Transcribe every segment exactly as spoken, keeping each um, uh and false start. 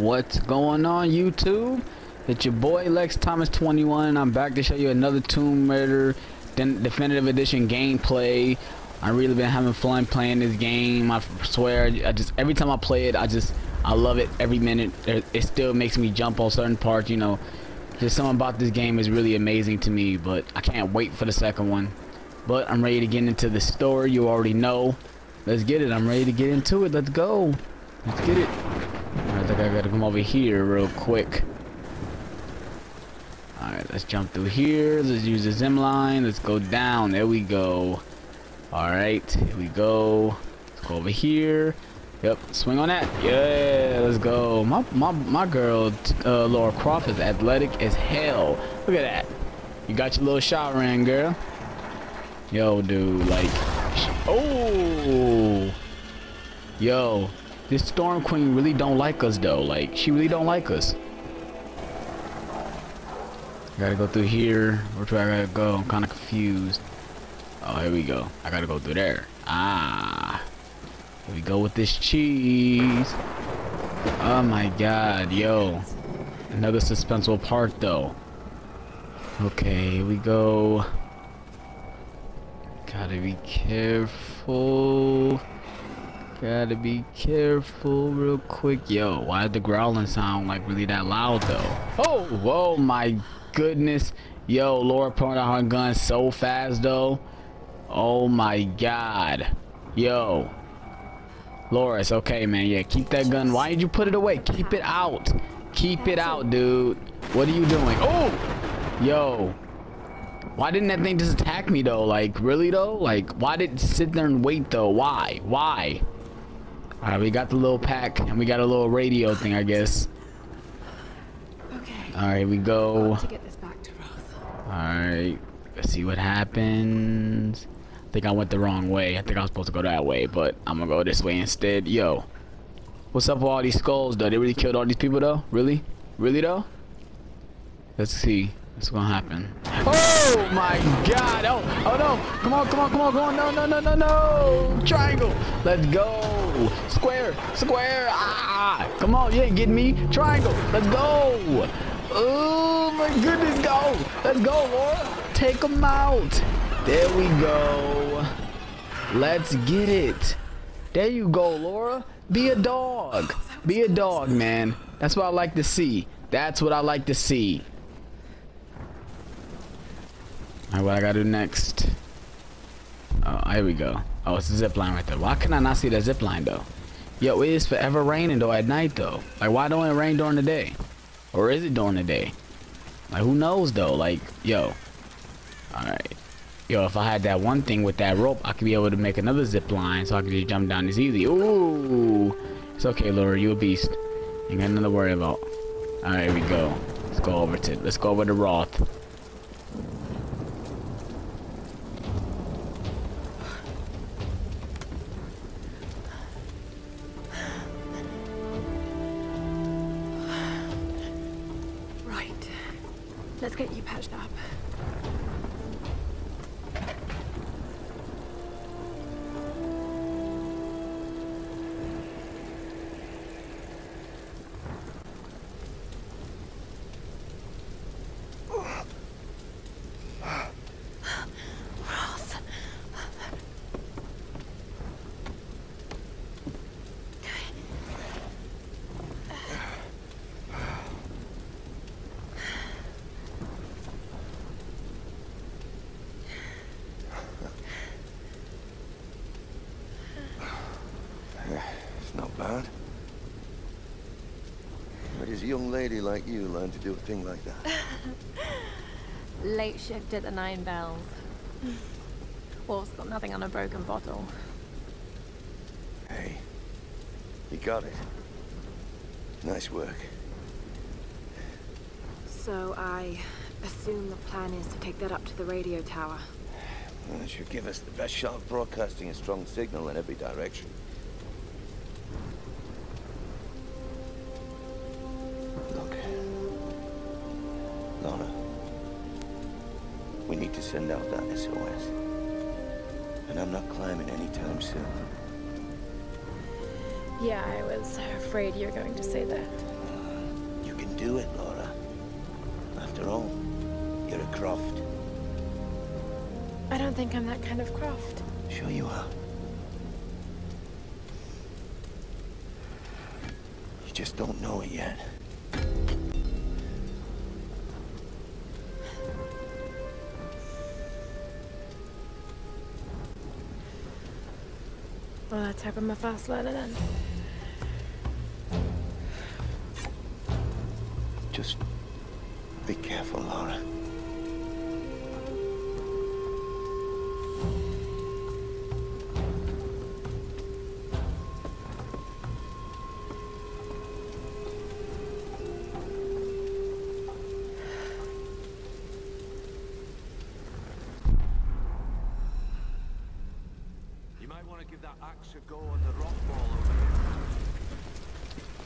What's going on, YouTube? It's your boy Lex Thomas twenty-one, and I'm back to show you another Tomb Raider Definitive Edition gameplay. I really been having fun playing this game. I swear, I just every time I play it, I just I love it every minute. It still makes me jump on certain parts, you know. Just something about this game is really amazing to me, but I can't wait for the second one. But I'm ready to get into the story. You already know. Let's get it. I'm ready to get into it. Let's go. Let's get it. I think I gotta come over here real quick. Alright, let's jump through here. Let's use the zim line. Let's go down. There we go. Alright, here we go. Let's go over here. Yep, swing on that. Yeah, let's go. My my, my girl, uh, Lara Croft, is athletic as hell. Look at that. You got your little shot ring, girl. Yo, dude, like... Oh! Yo. This Storm Queen really don't like us though. Like, she really don't like us. Gotta go through here. Which way I gotta go? I'm kinda confused. Oh, here we go. I gotta go through there. Ah. Here we go with this cheese. Oh my god, yo. Another suspenseful part though. Okay, here we go. Gotta be careful. Gotta be careful real quick. Yo, why did the growling sound like really that loud though? Oh, whoa, my goodness. Yo, Lara pulling out her gun so fast though. Oh my god. Yo. Lara, it's okay, man. Yeah, keep that gun. Why did you put it away? Keep it out. Keep it out, dude. What are you doing? Oh! Yo. Why didn't that thing just attack me though? Like, really though? Like, why did it sit there and wait though? Why? Why? Alright, we got the little pack, and we got a little radio thing, I guess. Okay. Alright, we go. Alright, let's see what happens. I think I went the wrong way. I think I was supposed to go that way, but I'm gonna go this way instead. Yo. What's up with all these skulls, though? They really killed all these people, though? Really? Really, though? Let's see. What's gonna happen? Oh my god! Oh! Oh no! Come on, come on, come on, come on! No, no, no, no, no! Triangle! Let's go! Square! Square! Ah! Come on, yeah, get me! Triangle! Let's go! Oh my goodness, go! Let's go, Lara! Take them out! There we go! Let's get it! There you go, Lara! Be a dog! Be a dog, man! That's what I like to see! That's what I like to see! Alright, what I gotta do next? Oh, here we go. Oh, it's a zip line right there. Why can I not see that zip line though? Yo, it is forever raining though at night though. Like, why don't it rain during the day? Or is it during the day? Like, who knows though? Like, yo. Alright. Yo, if I had that one thing with that rope, I could be able to make another zip line so I could just jump down this easy. Ooh. It's okay, Lara, you a beast. Ain't got nothing to worry about. Alright, here we go. Let's go over to let's go over to Roth. Let's get you patched up. Young lady like you learned to do a thing like that. Late shift at the Nine Bells. Wolf's got nothing on a broken bottle. Hey, you got it. Nice work. So I assume the plan is to take that up to the radio tower. Well, that should give us the best shot of broadcasting a strong signal in every direction. Send out that S O S. And I'm not climbing anytime soon. Yeah, I was afraid you were going to say that. do it, Lara. After all, you're a Croft. I don't think I'm that kind of Croft. Sure you are. You just don't know it yet. Well, let's hope I'm a fast learner then. Just be careful, Lara.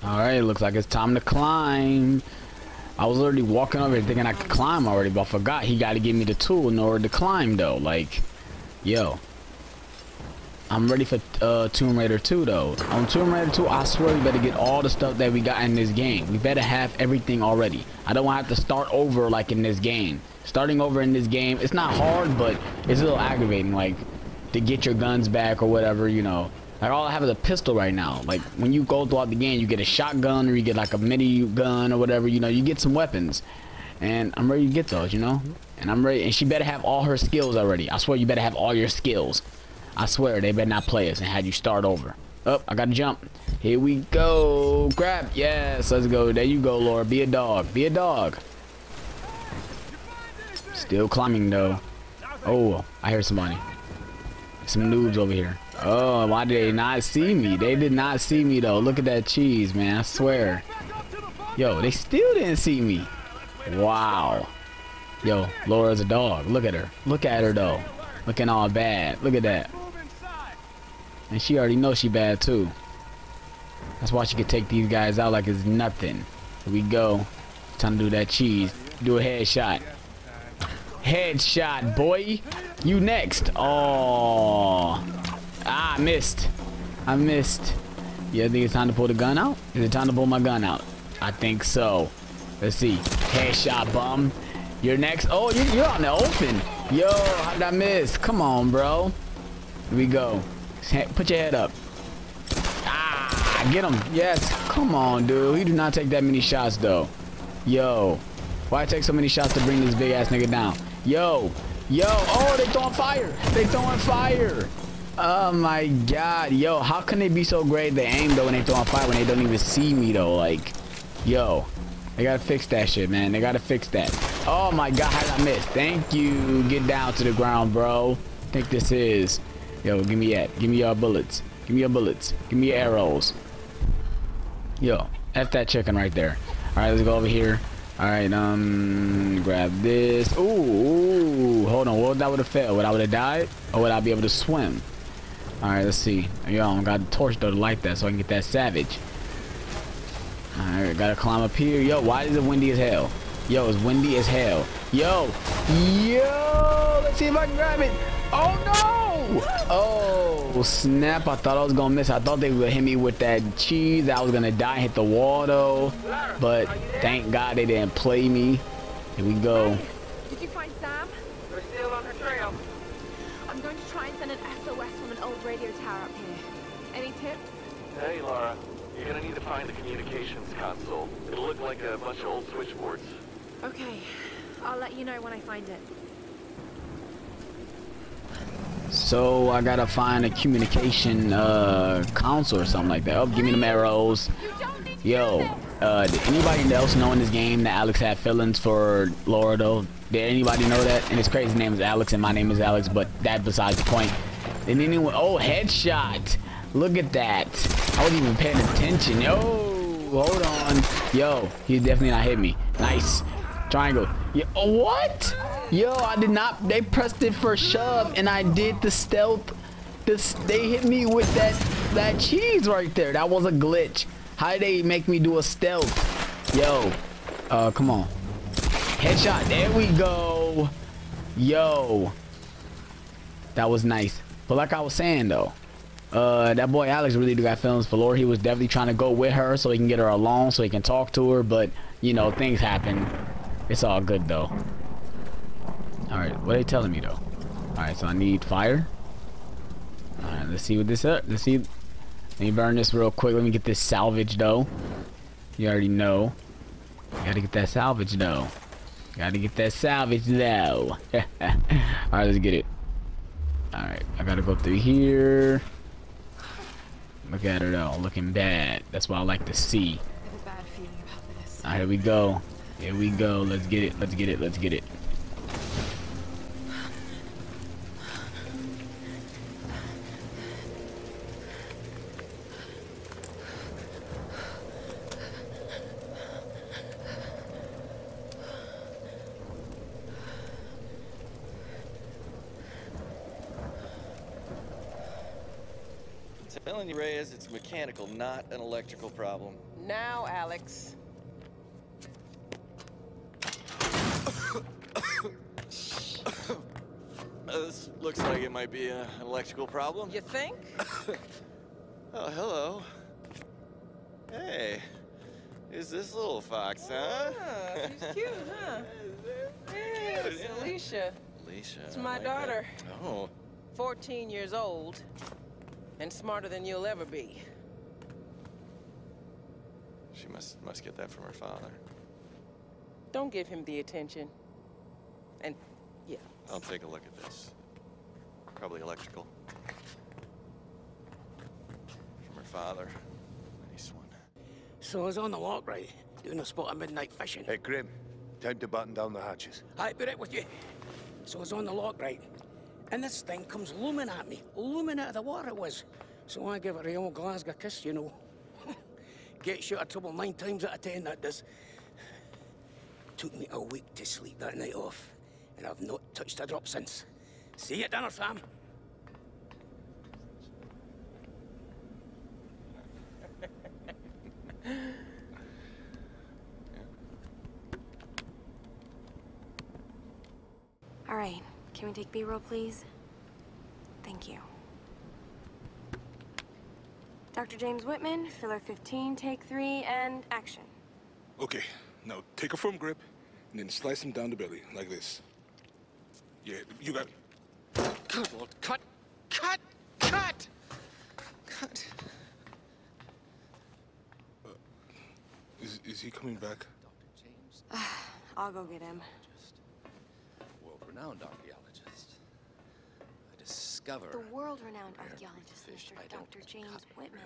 Alright, looks like it's time to climb. I was already walking over here thinking I could climb already, but I forgot he gotta give me the tool in order to climb though. Like, yo. I'm ready for uh, Tomb Raider two though. On Tomb Raider two, I swear we better get all the stuff that we got in this game. We better have everything already. I don't want to have to start over like in this game. Starting over in this game, it's not hard, but it's a little aggravating. Like, to get your guns back or whatever, you know. Like, all I have is a pistol right now. Like, when you go throughout the game, you get a shotgun or you get, like, a mini gun or whatever. You know, you get some weapons. And I'm ready to get those, you know? And I'm ready. And she better have all her skills already. I swear you better have all your skills. I swear they better not play us and have you start over. Oh, I gotta jump. Here we go. Grab. Yes, let's go. There you go, Laura. Be a dog. Be a dog. Still climbing, though. Oh, I hear somebody. Some noobs over here. Oh, why did they not see me? They did not see me though. Look at that cheese, man. I swear. Yo, they still didn't see me. Wow. Yo, Laura's a dog. Look at her. Look at her though. Looking all bad. Look at that. And she already knows she bad too. That's why she could take these guys out like it's nothing. Here we go. Time to do that cheese. Do a headshot. Headshot, boy. You next. Oh. Ah, I missed. I missed. Yeah, I think it's time to pull the gun out. Is it time to pull my gun out? I think so. Let's see. Headshot, bum. You're next. Oh, you're, you're out in the open. Yo, how did I miss? Come on, bro. Here we go. Put your head up. Ah, get him. Yes. Come on, dude. He do not take that many shots, though. Yo. Why take so many shots to bring this big-ass nigga down? Yo. Yo. Oh, they throwing fire. They throwing fire. Oh my god, yo, how can they be so great they aim though when they throw on fire when they don't even see me though? Like, yo, they gotta fix that shit, man. They gotta fix that. Oh my god, how did I miss? Thank you. Get down to the ground, bro. I think this is. Yo, give me that. Give me your bullets. Give me your bullets. Give me your arrows. Yo, F that chicken right there. Alright, let's go over here. Alright, um, grab this. Ooh, ooh, hold on. What if that would have failed? Would I would have died? Or would I be able to swim? Alright, let's see. Yo, I got the torch though to light that so I can get that savage. Alright, gotta climb up here. Yo, why is it windy as hell? Yo, it's windy as hell. Yo! Yo! Let's see if I can grab it! Oh no! Oh snap, I thought I was gonna miss. I thought they would hit me with that cheese. I was gonna die and hit the wall though. But thank God they didn't play me. Here we go. Did you find Sam? We're still on her trail. I'm going to try and send an S O S from an old radio tower up here. Any tips? Hey, Lara. You're gonna need to find the communications console. It'll look like a bunch of old switchboards. Okay. I'll let you know when I find it. So, I gotta find a communication uh, console or something like that. Oh, give me the arrows. Yo, uh, did anybody else know in this game that Alex had feelings for Laura though? Did anybody know that? And his crazy name is Alex and my name is Alex, but that besides the point. And anyone, oh, headshot. Look at that. I wasn't even paying attention. Yo, hold on. Yo, he definitely not hit me. Nice. Triangle. Yo, what? Yo, I did not. They pressed it for shove and I did the stealth. This, they hit me with that, that cheese right there. That was a glitch. How did they make me do a stealth? Yo, uh, come on. Headshot, there we go. Yo, that was nice. But like I was saying though, uh that boy Alex really got feelings for Laura. He was definitely trying to go with her so he can get her alone so he can talk to her, but you know, things happen. It's all good though. Alright, what are they telling me though? Alright, so I need fire. Alright, let's see what this up. Let's see. Let me burn this real quick. Let me get this salvage though. You already know. Gotta get that salvage though. Gotta get that salvage though. Alright, let's get it. Alright, I gotta go through here. Look at her though, looking bad. That's what I like to see. I have a bad feeling about this. Alright, here we go. Here we go. Let's get it. Let's get it. Let's get it. Reyes, it's mechanical, not an electrical problem. Now, Alex. This looks like it might be a, an electrical problem. You think? Oh, hello. Hey, is this little fox, huh? Yeah, she's cute, huh? Yeah, it's Alicia. Alicia. It's my like daughter. That. Oh. fourteen years old. And smarter than you'll ever be. She must must get that from her father. Don't give him the attention. And, yeah. I'll take a look at this. Probably electrical. From her father. Nice one. So I was on the lock, right? Doing a spot of midnight fishing. Hey, Grim. Time to button down the hatches. Aye, be right with you. So I was on the lock, right? And this thing comes looming at me, looming out of the water it was. So I give it a old Glasgow kiss, you know. Gets you out of trouble nine times out of ten, that does. Took me a week to sleep that night off, and I've not touched a drop since. See you at dinner, Sam. All right. Can we take B-roll, please? Thank you. Doctor James Whitman, filler fifteen, take three, and action. Okay, now take a firm grip, and then slice him down the belly, like this. Yeah, you got... Good Lord, cut! Cut! Cut! Cut! Uh, is, is he coming back? Doctor James? I'll go get him. World-renowned archaeologist. I discover the world-renowned archaeologist, Mister Doctor James Whitman.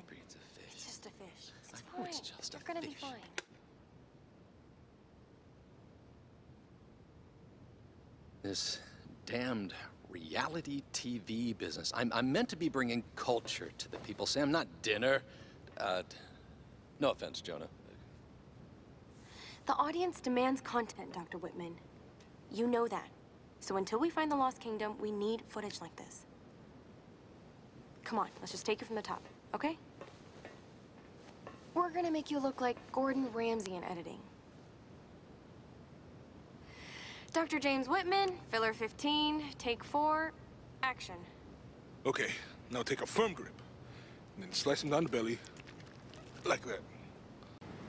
It's just a fish. It's fine. It's just a fish. You're gonna be fine. This damned reality T V business. I'm I'm meant to be bringing culture to the people, Sam, not dinner. Uh, no offense, Jonah. The audience demands content, Doctor Whitman. You know that. So until we find the Lost Kingdom, we need footage like this. Come on, let's just take it from the top, okay? We're gonna make you look like Gordon Ramsay in editing. Doctor James Whitman, filler fifteen, take four, action. Okay, now take a firm grip, and then slice him down the belly, like that.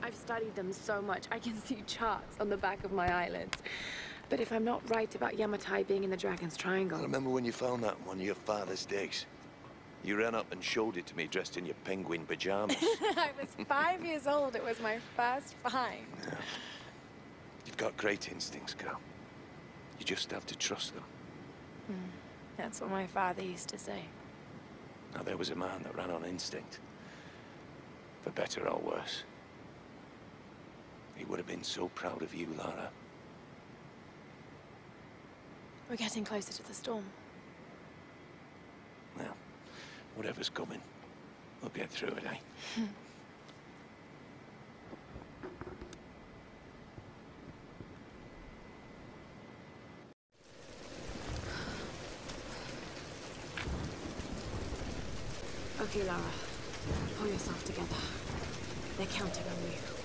I've studied them so much, I can see charts on the back of my eyelids. But if I'm not right about Yamatai being in the Dragon's Triangle... I remember when you found that on one of your father's days. You ran up and showed it to me dressed in your penguin pajamas. I was five years old. It was my first find. Yeah. You've got great instincts, girl. You just have to trust them. Mm. That's what my father used to say. Now, there was a man that ran on instinct. For better or worse. He would have been so proud of you, Lara. We're getting closer to the storm. Well, whatever's coming, we'll get through it, eh? Okay, Lara. Pull yourself together. They're counting on you.